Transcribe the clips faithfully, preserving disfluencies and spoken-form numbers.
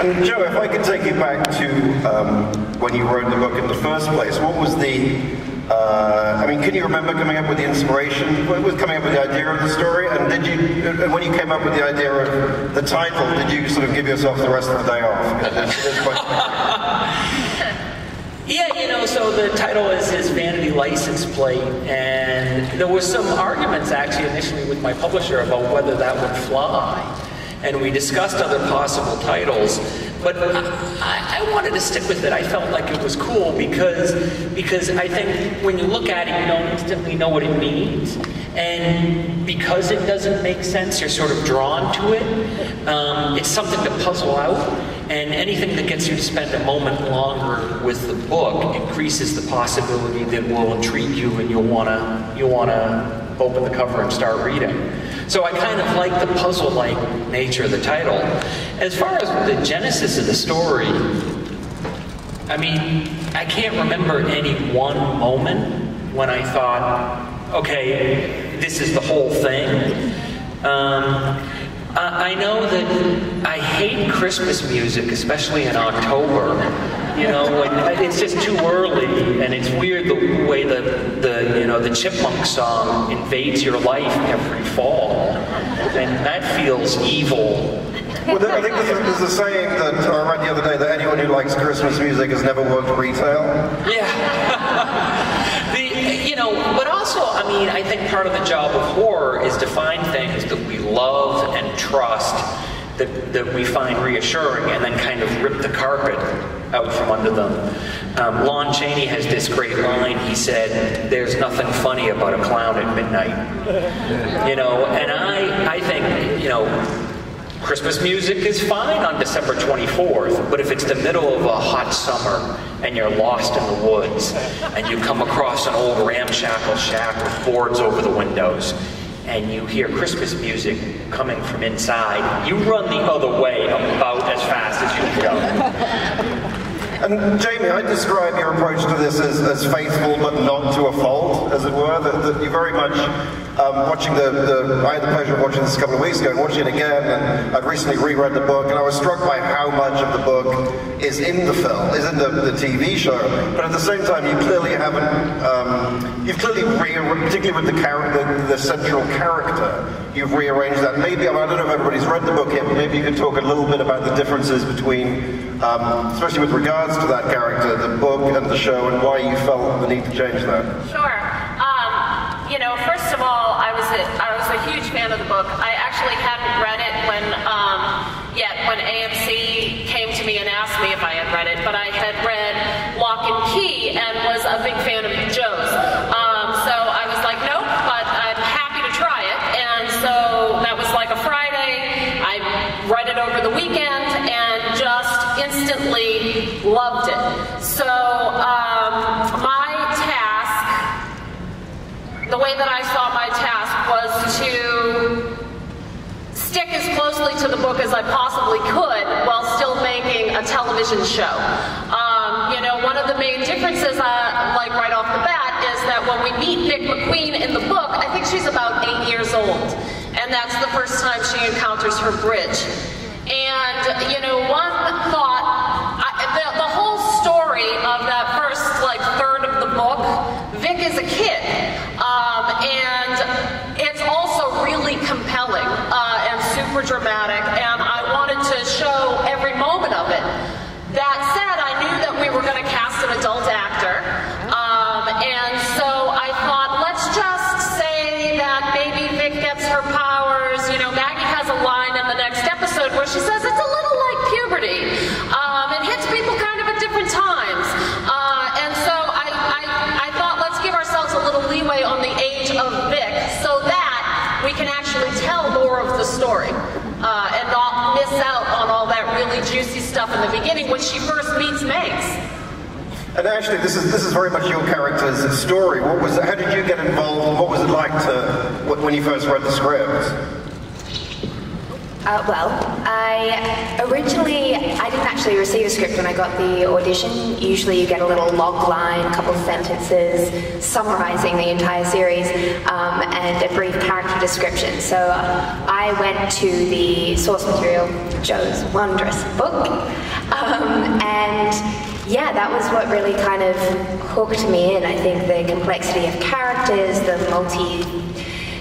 And Joe, if I could take you back to um, when you wrote the book in the first place, what was the, uh, I mean, can you remember coming up with the inspiration? What was coming up with the idea of the story? And did you, when you came up with the idea of the title, did you sort of give yourself the rest of the day off? It's, it's quite yeah, you know, so the title is His Vanity License Plate, and there was some arguments actually initially with my publisher about whether that would fly, and we discussed other possible titles, but I, I wanted to stick with it. I felt like it was cool because, because I think when you look at it, you don't instantly know what it means, and because it doesn't make sense, you're sort of drawn to it. Um, it's something to puzzle out. And anything that gets you to spend a moment longer with the book increases the possibility that will intrigue you and you'll wanna, you'll wanna open the cover and start reading. So I kind of like the puzzle-like nature of the title. As far as the genesis of the story, I mean, I can't remember any one moment when I thought, okay, this is the whole thing. Um, Uh, I know that I hate Christmas music, especially in October. You know, when, it's just too early, and it's weird the way the, the you know the Chipmunk song invades your life every fall, and that feels evil. Well, I think there's a saying that I read the other day that anyone who likes Christmas music has never worked retail. Yeah. the, you know, but also, I mean, I think part of the job of horror is to find things that we love and trust, that, that we find reassuring, and then kind of rip the carpet out from under them. Um, Lon Chaney has this great line. He said, "There's nothing funny about a clown at midnight." You know, and I, I think, you know, Christmas music is fine on December twenty-fourth, but if it's the middle of a hot summer and you're lost in the woods and you come across an old ramshackle shack with boards over the windows and you hear Christmas music coming from inside, you run the other way about as fast as you can go. And Jamie, I describe your approach to this as, as faithful but not to a fault, as it were, that, that you're very much um, watching the, the, I had the pleasure of watching this a couple of weeks ago and watching it again, and I'd recently reread the book, and I was struck by how much of the book is in the film, is in the, the T V show, but at the same time you clearly haven't, um, you've clearly, rearranged, particularly with the, character, the, the central character, you've rearranged that. Maybe, I mean, I don't know if everybody's read the book yet, but maybe you could talk a little bit about the differences between, um, especially with regard to that character, the book and the show, and why you felt the need to change that. Sure. Um, you know, first of all, I was a, I was a huge fan of the book. I actually hadn't read it when um, yet when A M C came to me and asked me if I had read it, but I had read Lock and Key and was a big fan of Joe's. Um, so I was like, nope, but I'm happy to try it. And so that was like a Friday. I read it over the weekend and just instantly loved it. So um, my task, the way that I saw my task was to stick as closely to the book as I possibly could while still making a television show. Um, you know, one of the main differences I like right off the bat is that when we meet Vic McQueen in the book, I think she's about eight years old. And that's the first time she encounters her bridge. And, you know, one thought, I, the, the whole story of that first, like, third of the book, Vic is a kid. Um, and it's also really compelling uh, and super dramatic, and I wanted to show every moment of it. That said, I knew that we were going to cast an adult actor, um, and so I thought, let's just say that maybe Vic gets her powers. You know, Maggie has a line in the next episode where she says, it's a little like puberty. Um, it hits people kind of at different times. Uh, and so I, I, I thought let's give ourselves a little leeway on the age of Vic so that we can actually tell more of the story uh, and not miss out on all that really juicy stuff in the beginning when she first meets Megs. And actually, this is this is very much your character's story. What was? How did you get involved? What was it like to when you first read the script? Uh, well, I originally, I didn't actually receive a script when I got the audition. Usually you get a little log line, a couple of sentences summarizing the entire series, um, and a brief character description. So I went to the source material, Joe's wondrous book, um, and yeah, that was what really kind of hooked me in. I think the complexity of characters, the multi-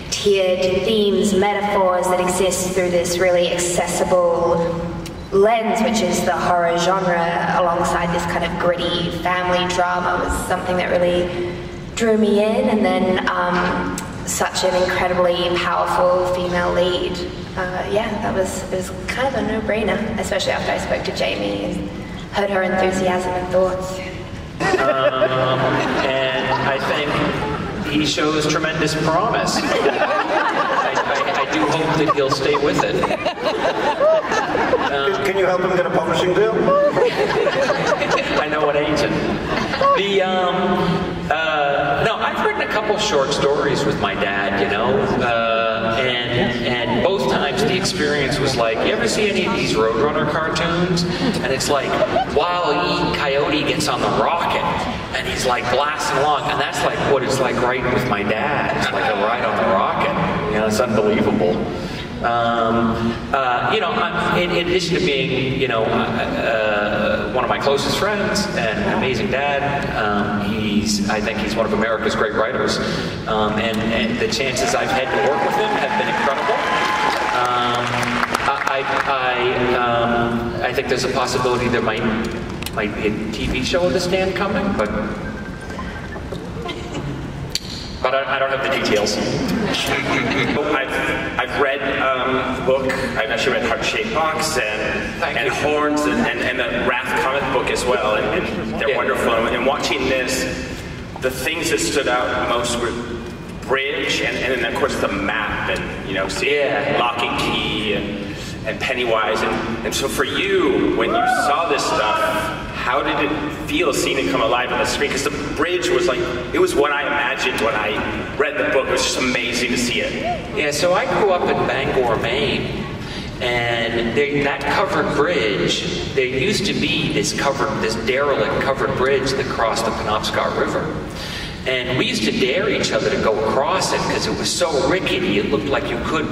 tiered themes, metaphors that exist through this really accessible lens, which is the horror genre, alongside this kind of gritty family drama, was something that really drew me in. And then um, such an incredibly powerful female lead. Uh, yeah, that was, it was kind of a no-brainer, especially after I spoke to Jamie and heard her enthusiasm and thoughts. Um, and I think he shows tremendous promise. I, I, I do hope that he'll stay with it. Um, Can you help him get a publishing deal? I know an agent. The um, uh, no, I've written a couple short stories with my dad, you know, uh, and and both times the experience was like, you ever see any of these Roadrunner cartoons? And it's like, Wile E. Coyote gets on the rocket. And he's like blasting along, and that's like what it's like riding with my dad. It's like a ride on the rocket. You know, it's unbelievable. Um, uh, you know, I'm, in, in addition to being, you know, uh, uh, one of my closest friends and an amazing dad, um, he's, I think he's one of America's great writers. Um, and, and the chances I've had to work with him have been incredible. Um, I, I, um, I think there's a possibility there might might be a T V show of this stand coming, but but I, I don't have the details. But I've, I've read um, the book. I've actually read Heart-shaped Box and Thank and you. Horns and, and, and the Wrath-Cometh book as well, and, and they're yeah. wonderful. And watching this, the things that stood out most were bridge and, and then of course the map and you know seeing yeah. Lock and Key and, and Pennywise and, and so for you when you saw this stuff. How did it feel seeing it come alive on the screen? Because the bridge was like, it was what I imagined when I read the book. It was just amazing to see it. Yeah, so I grew up in Bangor, Maine, and they, that covered bridge, there used to be this covered, this derelict covered bridge that crossed the Penobscot River. And we used to dare each other to go across it because it was so rickety, it looked like you could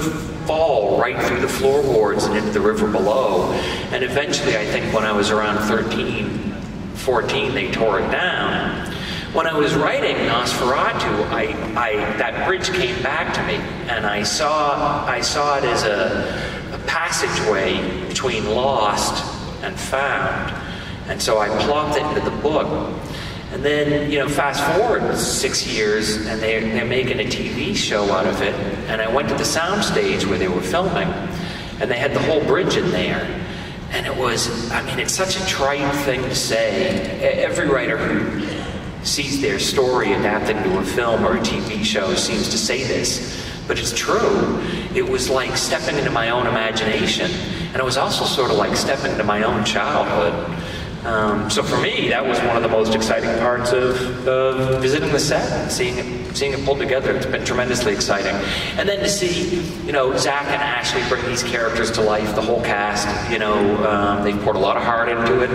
fall right through the floorboards and into the river below. And eventually, I think when I was around thirteen, fourteen, they tore it down. When I was writing Nosferatu, I, I, that bridge came back to me, and I saw, I saw it as a, a passageway between lost and found. And so I plopped it into the book. And then, you know, fast forward six years, and they're, they're making a T V show out of it. And I went to the soundstage where they were filming, and they had the whole bridge in there. And it was, I mean, it's such a trite thing to say. Every writer who sees their story adapted into a film or a T V show seems to say this. But it's true. It was like stepping into my own imagination. And it was also sort of like stepping into my own childhood. Um, so for me, that was one of the most exciting parts of, of visiting the set and seeing it, seeing it pulled together. It's been tremendously exciting. And then to see, you know, Zach and Ashleigh bring these characters to life, the whole cast, you know, um, they've poured a lot of heart into it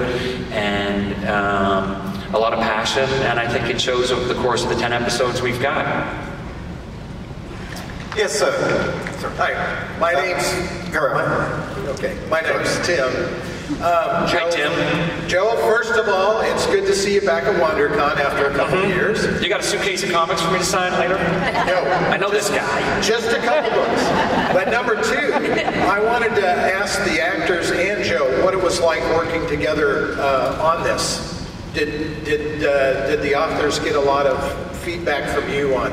and um, a lot of passion. And I think it shows over the course of the ten episodes we've got. Yes, sir. sir. Hi, my uh, name's... My, okay. My name's Tim. Um, Joe, Hi, Tim. Joe, first of all, it's good to see you back at WonderCon after a couple mm-hmm. of years. You got a suitcase of comics for me to sign later? No. I know this guy. Just a couple books. But number two, I wanted to ask the actors and Joe what it was like working together uh, on this. Did, did, uh, did the authors get a lot of feedback from you on,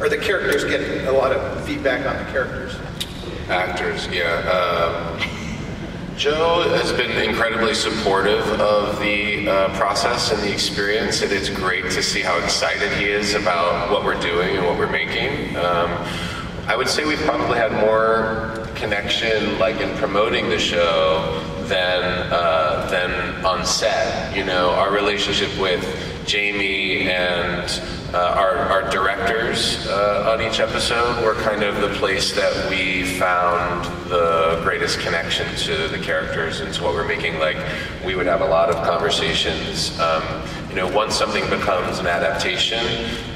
or the characters get a lot of feedback on the characters? Actors, yeah. Um... Joe has been incredibly supportive of the uh, process and the experience, and it's great to see how excited he is about what we're doing and what we're making. Um, I would say we've probably had more connection, like in promoting the show, than uh, than on set. You know, our relationship with Jamie and uh, our, our directors uh, on each episode were kind of the place that we found the the greatest connection to the characters and to what we're making. Like, we would have a lot of conversations. Um, you know, once something becomes an adaptation,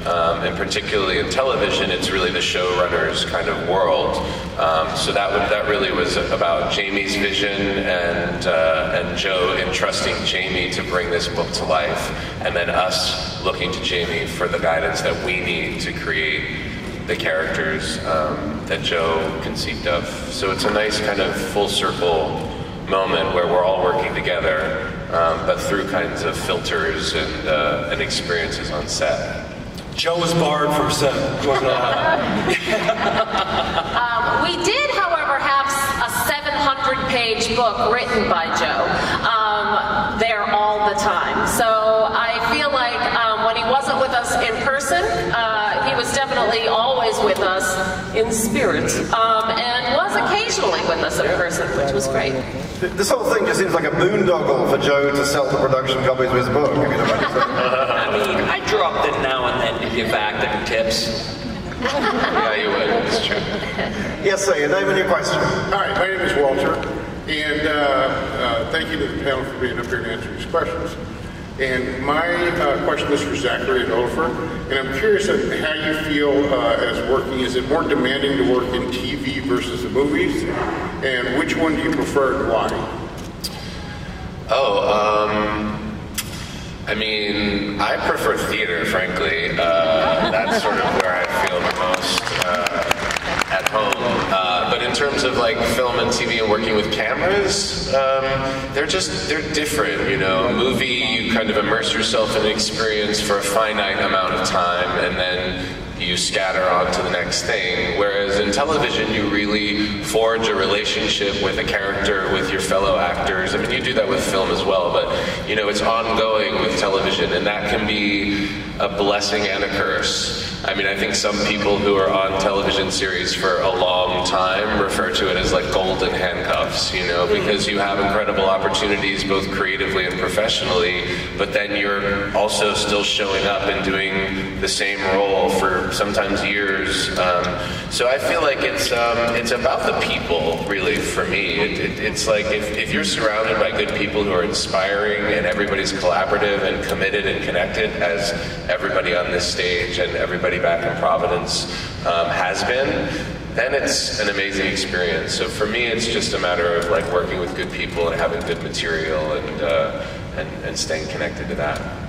um, and particularly in television, it's really the showrunner's kind of world. Um, so that would, that really was about Jami's vision and uh, and Joe entrusting Jami to bring this book to life, and then us looking to Jami for the guidance that we need to create the characters um, that Joe conceived of. So it's a nice kind of full circle moment where we're all working together, um, but through kinds of filters and, uh, and experiences on set. Joe was barred from set. um, we did, however, have a seven hundred page book written by Joe. Um, there all the time. So I feel like um, when he wasn't with us in person, uh, was definitely always with us in spirit, um, and was occasionally with us in person, which was great. This whole thing just seems like a boondoggle for Joe to sell to production companies with his book. I mean, I dropped it now and then to give acting tips. Yeah, you would. It's true. Yes, sir. Your name and your question. All right, my name is Walter, and uh, uh, thank you to the panel for being up here to answer these questions. And my uh, question is for Zachary and Oliver, and I'm curious on how you feel uh, as working. Is it more demanding to work in T V versus the movies? And which one do you prefer and why? Oh, um, I mean, I prefer theater, frankly. Uh, that's sort of where I feel the most uh, at home. Uh, But in terms of like film and T V and working with cameras, um, they're just, they're different, you know. Movie, you kind of immerse yourself in an experience for a finite amount of time and then you scatter on to the next thing. Whereas in television, you really forge a relationship with a character, with your fellow actors. I mean, you do that with film as well, but you know, it's ongoing with television, and that can be a blessing and a curse. I mean, I think some people who are on television series for a long time refer to it as like golden handcuffs, you know, because you have incredible opportunities both creatively and professionally, but then you're also still showing up and doing the same role for sometimes years. Um, so I feel like it's um, it's about the people, really, for me. It, it, it's like if, if you're surrounded by good people who are inspiring and everybody's collaborative and committed and connected, as everybody on this stage and everybody back in Providence um, has been, then it's an amazing experience. So for me, it's just a matter of like working with good people and having good material and, uh, and, and staying connected to that.